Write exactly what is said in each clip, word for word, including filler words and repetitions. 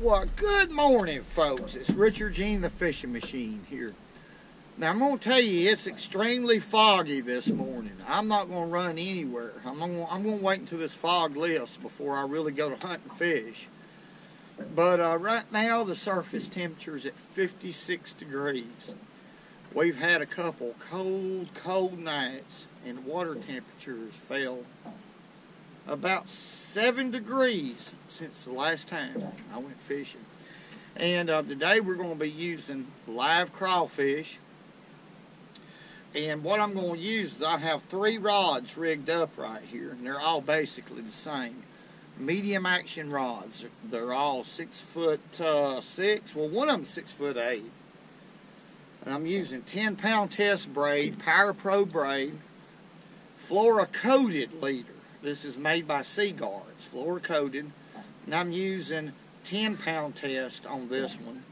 Well, good morning, folks. It's Richard Gene The Fishing Machine here. Now, I'm going to tell you, it's extremely foggy this morning. I'm not going to run anywhere. I'm going to, I'm going to wait until this fog lifts before I really go to hunt and fish. But uh, right now, the surface temperature is at fifty-six degrees. We've had a couple cold, cold nights, and water temperatures fell about seven degrees since the last time I went fishing. And uh, today, we're going to be using live crawfish. And what I'm going to use is I have three rods rigged up right here, and they're all basically the same. Medium action rods. They're all six foot uh, six. Well, one of them's six foot eight. And I'm using ten pound test braid, Power Pro braid, fluoro coated leader. This is made by Sea Guards, fluoro coated. And I'm using ten pound test on this one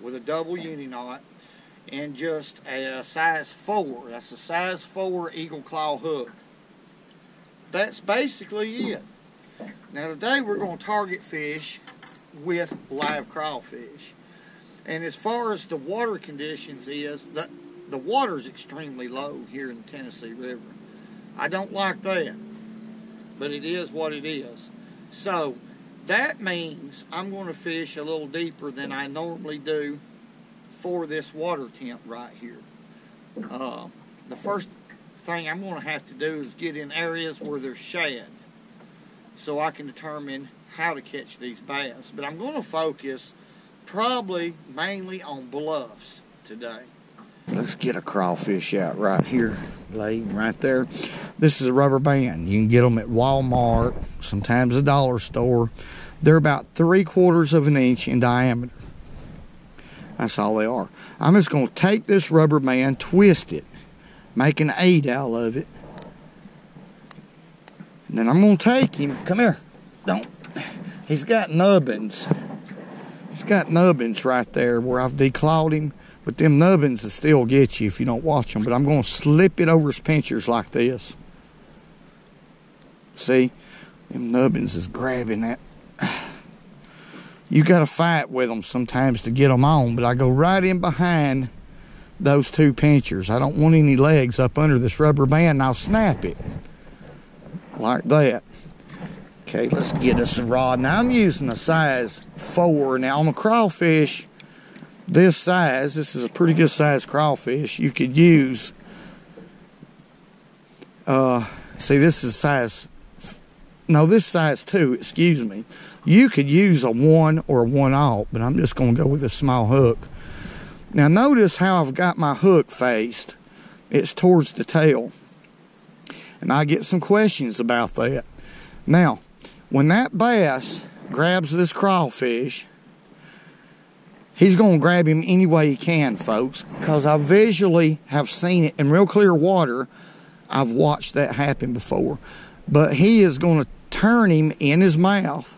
with a double uni knot. And just a size four. That's a size four Eagle Claw hook. That's basically it. Now today we're going to target fish with live crawfish. And as far as the water conditions is, the, the water is extremely low here in the Tennessee River. I don't like that, but it is what it is. So that means I'm going to fish a little deeper than I normally do for this water temp right here. Uh, the first thing I'm going to have to do is get in areas where there's shad, so I can determine how to catch these bass. But I'm going to focus probably mainly on bluffs today. Let's get a crawfish out right here, laying right there. This is a rubber band. You can get them at Walmart, sometimes a dollar store. They're about three quarters of an inch in diameter. That's all they are. I'm just going to take this rubber band, twist it, make an eight out of it. And then I'm going to take him. Come here. Don't. He's got nubbins. He's got nubbins right there where I've declawed him. But them nubbins will still get you if you don't watch them. But I'm going to slip it over his pinchers like this. See? Them nubbins is grabbing that. You got to fight with them sometimes to get them on, but I go right in behind those two pinchers. I don't want any legs up under this rubber band, and I'll snap it like that. Okay, let's get us a rod. Now, I'm using a size four. Now, on a crawfish this size, this is a pretty good size crawfish. You could use, uh, see, this is size No, this size two, excuse me. You could use a one or a one aught, but I'm just going to go with a small hook. Now notice how I've got my hook faced. It's towards the tail. And I get some questions about that. Now, when that bass grabs this crawfish, he's going to grab him any way he can, folks, because I visually have seen it in real clear water. I've watched that happen before. But he is going to turn him in his mouth,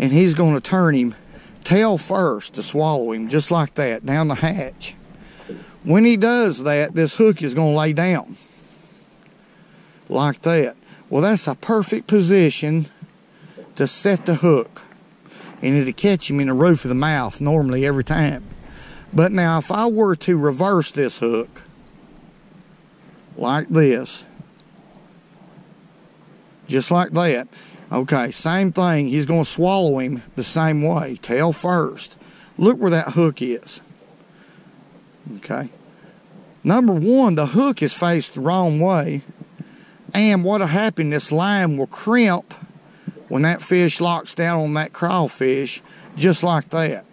and he's going to turn him tail first to swallow him, just like that, down the hatch. When he does that, this hook is going to lay down like that. Well, that's a perfect position to set the hook, and it'll catch him in the roof of the mouth normally every time. But now, if I were to reverse this hook like this, just like that. Okay, same thing. He's going to swallow him the same way, tail first. Look where that hook is. Okay. Number one, the hook is faced the wrong way. And what'll happen, this line will crimp when that fish locks down on that crawfish, just like that.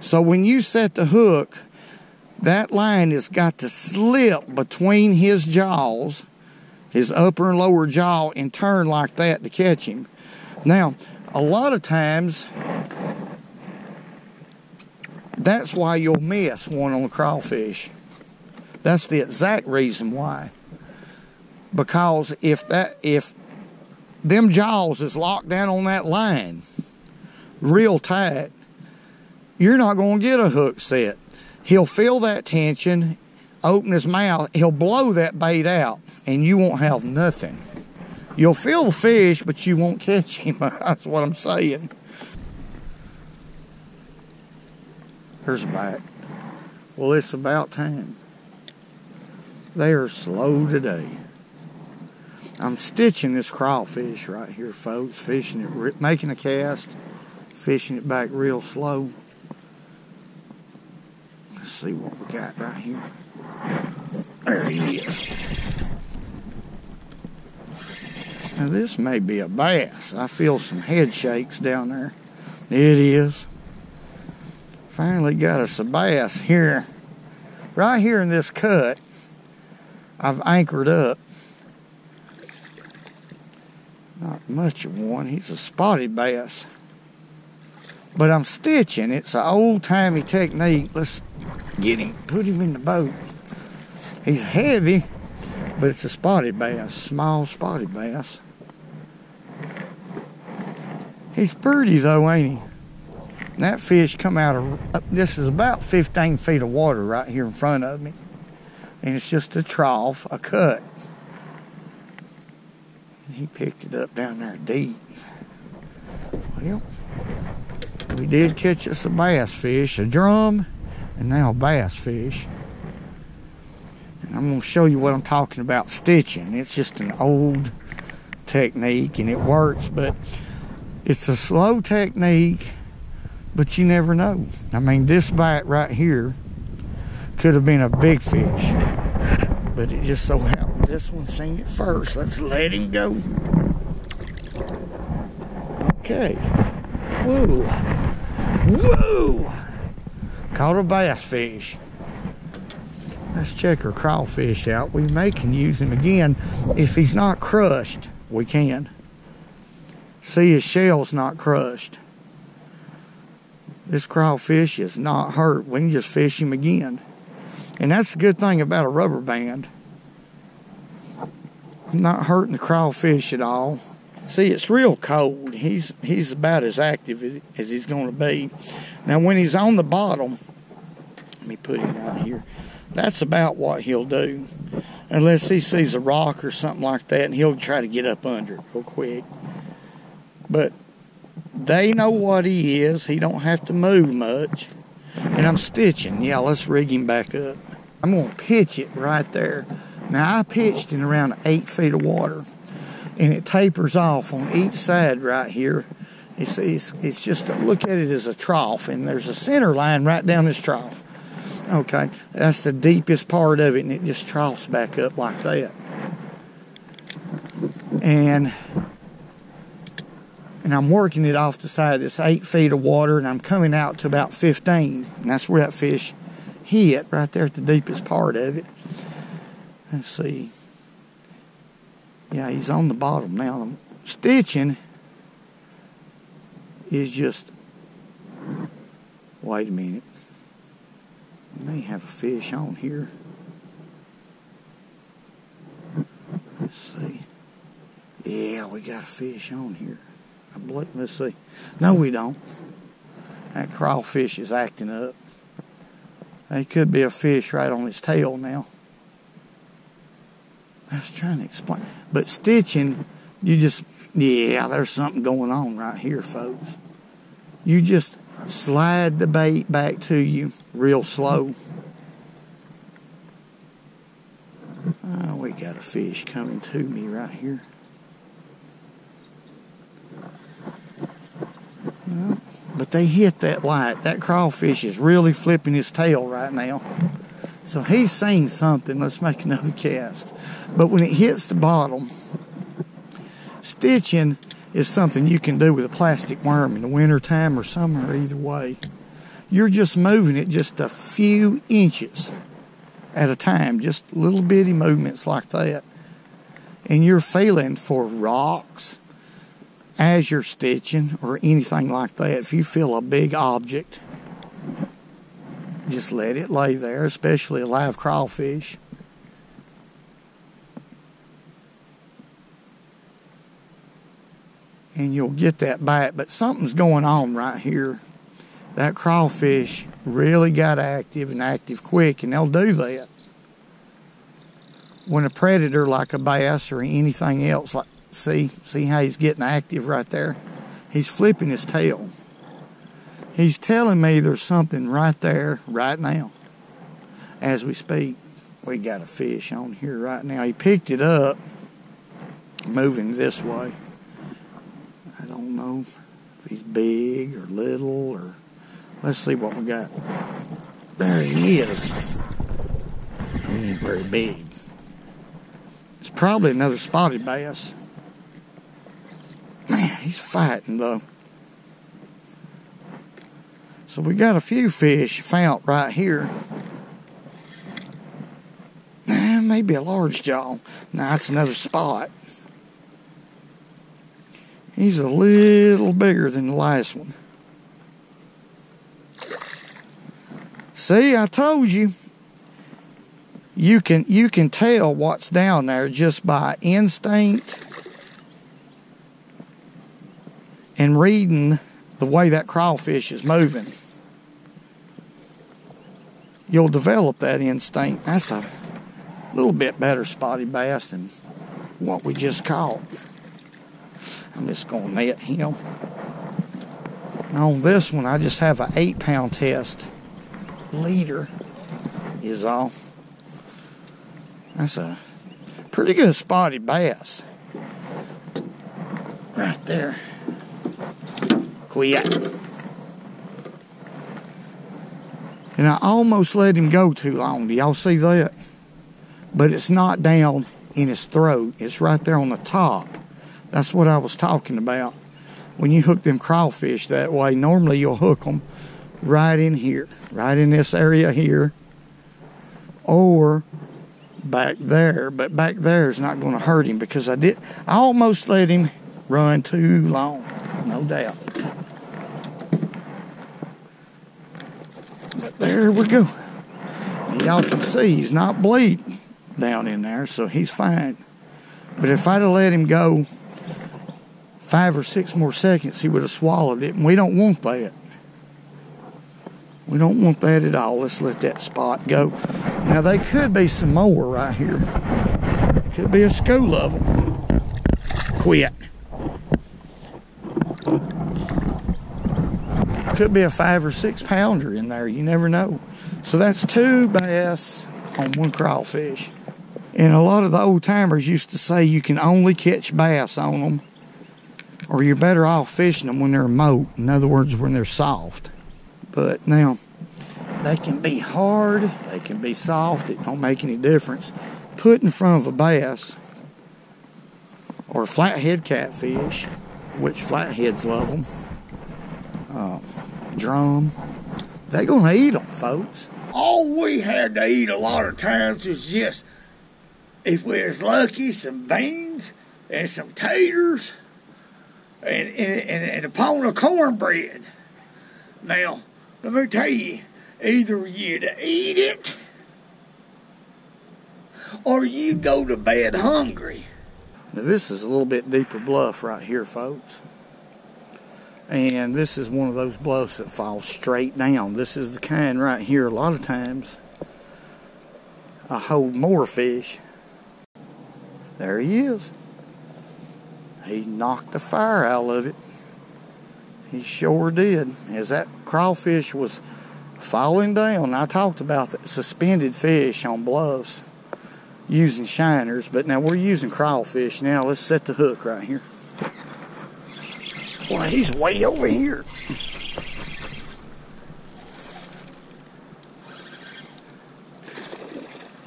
So when you set the hook, that line has got to slip between his jaws, his upper and lower jaw, and turn like that to catch him. Now, a lot of times, that's why you'll miss one on a crawfish. That's the exact reason why. Because if that, if them jaws is locked down on that line real tight, you're not going to get a hook set. He'll feel that tension, open his mouth, he'll blow that bait out, and you won't have nothing. You'll feel the fish, but you won't catch him. That's what I'm saying. suckers back. Well, it's about time. They are slow today. I'm stitching this crawfish right here, folks, fishing it, making a cast, fishing it back real slow. Let's see what we got right here. There he is. Now this may be a bass. I feel some head shakes down there. It is. Finally got us a bass here. Right here in this cut, I've anchored up. Not much of one. He's a spotted bass. But I'm stitching. It's an old-timey technique. Let's get him. Put him in the boat. He's heavy, but it's a spotted bass. Small spotted bass. He's pretty, though, ain't he? And that fish come out of... This is about fifteen feet of water right here in front of me. And it's just a trough, a cut. He picked it up down there deep. Well, we did catch us a bass fish, a drum, and now a bass fish. And I'm going to show you what I'm talking about stitching. It's just an old technique, and it works, but it's a slow technique, but you never know. I mean, this bite right here could have been a big fish, but it just so happened this one seen it first. Let's let him go. Okay. Whoa. Whoa. Caught a bass fish. Let's check our crawfish out. We may can use him again. If he's not crushed, we can. See, his shell's not crushed. This crawfish is not hurt. We can just fish him again. And that's the good thing about a rubber band. I'm not hurting the crawfish at all. See, it's real cold. He's he's about as active as he's going to be. Now, when he's on the bottom, let me put him out here. That's about what he'll do, unless he sees a rock or something like that, and he'll try to get up under it real quick. But they know what he is. He don't have to move much. And I'm stitching. Yeah, let's rig him back up. I'm going to pitch it right there. Now, I pitched in around eight feet of water, and it tapers off on each side right here. It's, it's, it's just, a, look at it as a trough, and there's a center line right down this trough. Okay, that's the deepest part of it, and it just troughs back up like that. And, and I'm working it off the side of this eight feet of water, and I'm coming out to about fifteen, and that's where that fish hit, right there at the deepest part of it. Let's see. Yeah, he's on the bottom now. I'm stitching is just... Wait a minute. We may have a fish on here. Let's see. Yeah, we got a fish on here. I believe, let's see. No, we don't. That crawfish is acting up. There could be a fish right on his tail now. I was trying to explain. But stitching, you just, yeah, there's something going on right here, folks. You just slide the bait back to you real slow. Oh, we got a fish coming to me right here. Well, but they hit that light. That crawfish is really flipping his tail right now. So he's seen something. Let's make another cast. But when it hits the bottom, stitching is something you can do with a plastic worm in the wintertime or summer, either way. You're just moving it just a few inches at a time, just little bitty movements like that. And you're feeling for rocks as you're stitching or anything like that. If you feel a big object, just let it lay there, especially a live crawfish. And you'll get that bite, but something's going on right here. That crawfish really got active and active quick, and they'll do that. When a predator like a bass or anything else, like see, see how he's getting active right there? He's flipping his tail. He's telling me there's something right there, right now. As we speak, we got a fish on here right now. He picked it up, moving this way. I don't know if he's big or little or... Let's see what we got. There he is. He ain't very big. It's probably another spotted bass. Man, he's fighting though. So we got a few fish found right here. Maybe a large jaw. Now that's another spot. He's a little bigger than the last one. See, I told you. You can you can tell what's down there just by instinct and reading the way that crawfish is moving. You'll develop that instinct. That's a little bit better spotted bass than what we just caught. I'm just gonna net him. And on this one, I just have an eight pound test. Leader is all. That's a pretty good spotted bass right there. Quit. And I almost let him go too long. Do y'all see that? But it's not down in his throat. It's right there on the top. That's what I was talking about. When you hook them crawfish that way, normally you'll hook them right in here, right in this area here, or back there. But back there is not going to hurt him because I did. I almost let him run too long, no doubt. But there we go. Y'all can see he's not bleeding down in there, so he's fine. But if I'd have let him go five or six more seconds, he would have swallowed it, and we don't want that. We don't want that at all. Let's let that spot go. Now, they could be some more right here. Could be a school of them. Quit. Could be a five or six pounder in there. You never know. So that's two bass on one crawfish. And a lot of the old timers used to say you can only catch bass on them, or you're better off fishing them when they're mote. In other words, when they're soft. But now, they can be hard, they can be soft, it don't make any difference. Put in front of a bass or flathead catfish, which flatheads love them, uh, drum, they're gonna eat them, folks. All we had to eat a lot of times is just, if we was lucky, some beans and some taters and, and, and, and a pound of cornbread. Now, let me tell you, either you'd eat it or you go to bed hungry. Now this is a little bit deeper bluff right here, folks. And this is one of those bluffs that falls straight down. This is the kind right here. A lot of times I hold more fish. There he is. He knocked the fire out of it. He sure did. As that crawfish was falling down, I talked about that suspended fish on bluffs using shiners, but now we're using crawfish. Now let's set the hook right here. Boy, he's way over here.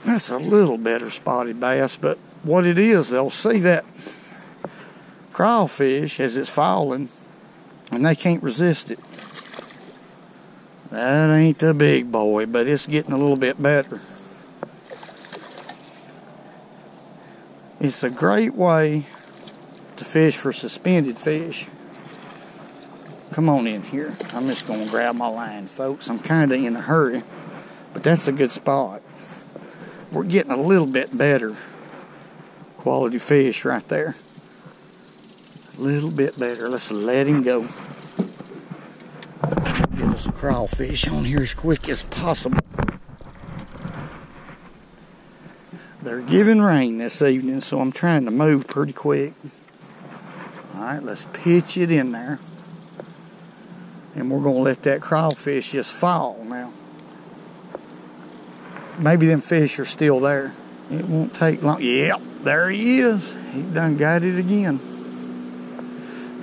That's a little better spotted bass, but what it is, they'll see that crawfish as it's falling, and they can't resist it. That ain't the big boy, but it's getting a little bit better. It's a great way to fish for suspended fish. Come on in here. I'm just gonna grab my line, folks. I'm kinda in a hurry, but that's a good spot. We're getting a little bit better quality fish right there. Little bit better. Let's let him go. Get us a crawfish on here as quick as possible. They're giving rain this evening, so I'm trying to move pretty quick. All right, let's pitch it in there. And we're going to let that crawfish just fall now. Maybe them fish are still there. It won't take long. Yep, there he is. He done got it again.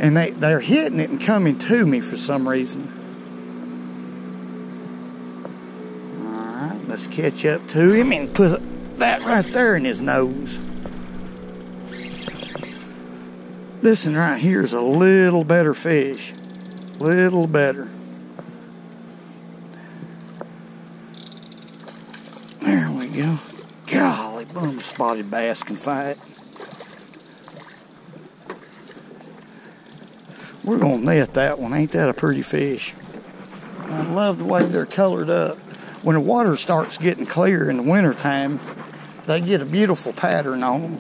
And they, they're hitting it and coming to me for some reason. Alright, let's catch up to him and put that right there in his nose. This one right here is a little better fish. Little better. There we go. Golly, bum, spotted bass can fight. We're gonna net that one. Ain't that a pretty fish? I love the way they're colored up. When the water starts getting clear in the wintertime, they get a beautiful pattern on them.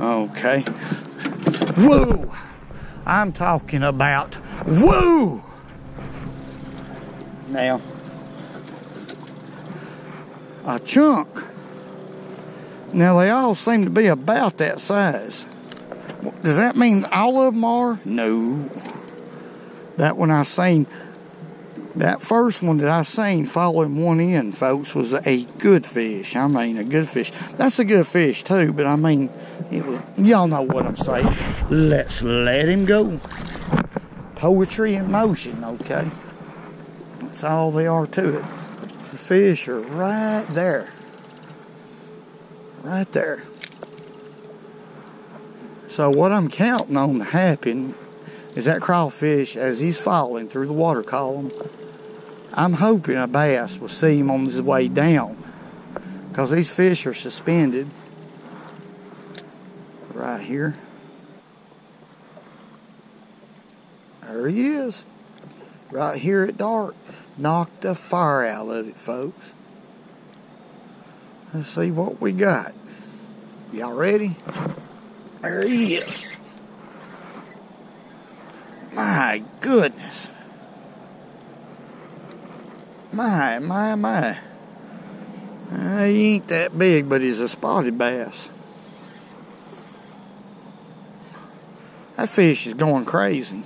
Okay. Whoa! I'm talking about whoa! Now, a chunk. Now, they all seem to be about that size. Does that mean all of them are? No. That one I seen, that first one that I seen following one in, folks, was a good fish. I mean, a good fish. That's a good fish, too, but I mean, it was, y'all know what I'm saying. Let's let him go. Poetry in motion, okay? That's all they are to it. The fish are right there. Right there. So what I'm counting on to happen is that crawfish, as he's falling through the water column, I'm hoping a bass will see him on his way down, because these fish are suspended right here. There he is, right here at dark. Knocked the fire out of it, folks. Let's see what we got. Y'all ready? There he is. My goodness. My, my, my. Uh, he ain't that big, but he's a spotted bass. That fish is going crazy.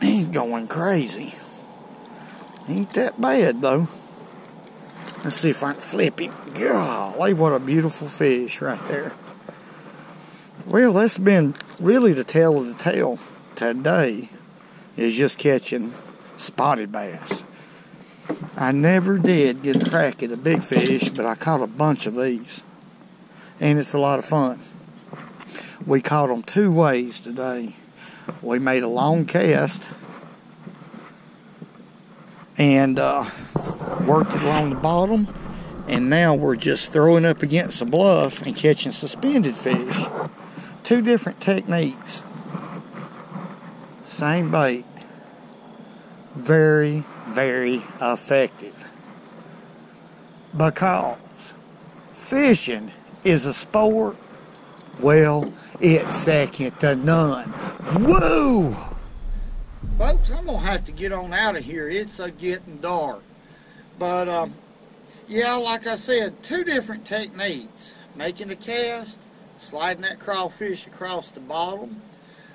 He's going crazy. Ain't that bad, though. Let's see if I can flip him. Golly, what a beautiful fish right there. Well, that's been really the tale of the tale today, is just catching spotted bass. I never did get a crack at a big fish, but I caught a bunch of these. And it's a lot of fun. We caught them two ways today. We made a long cast and uh, worked it along the bottom, and now we're just throwing up against the bluff and catching suspended fish. Two different techniques, same bait, very, very effective, because fishing is a sport, well, it's second to none. Whoa! Folks, I'm gonna have to get on out of here. It's a getting dark. But, um, yeah, like I said, two different techniques. Making a cast, sliding that crawfish across the bottom.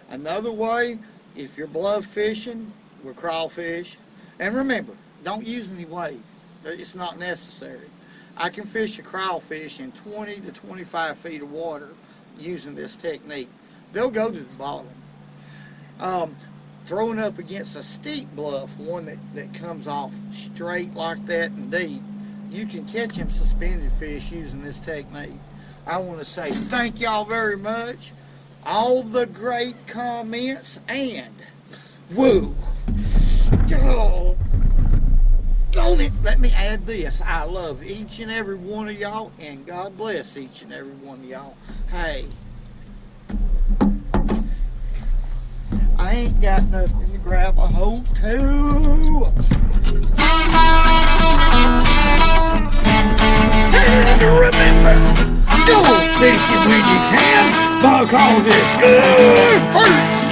Another way, if you're bluff fishing with crawfish, and remember, don't use any weight. It's not necessary. I can fish a crawfish in twenty to twenty-five feet of water using this technique. They'll go to the bottom. Um, throwing up against a steep bluff, one that, that comes off straight like that and deep, you can catch them suspended fish using this technique. I want to say thank y'all very much. All the great comments and woo. Oh, don't it. Let me add this. I love each and every one of y'all, and God bless each and every one of y'all. Hey. I ain't got nothing to grab a hold to. And remember, go fishing when you can, because it's good for you.